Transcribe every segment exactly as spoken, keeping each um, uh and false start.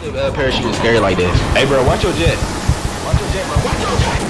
believe a parachute is scary like this. Hey, bro, watch your jet. Watch your jet, bro. Watch your jet.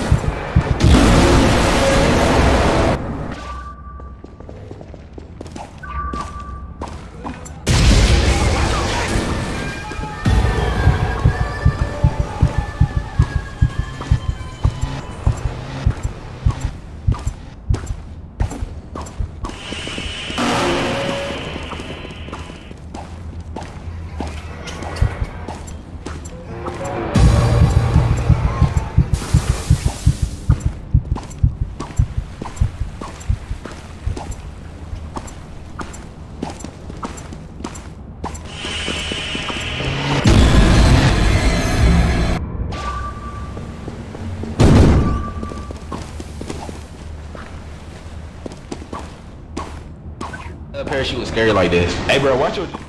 A parachute was scary like this. Hey, bro, watch your.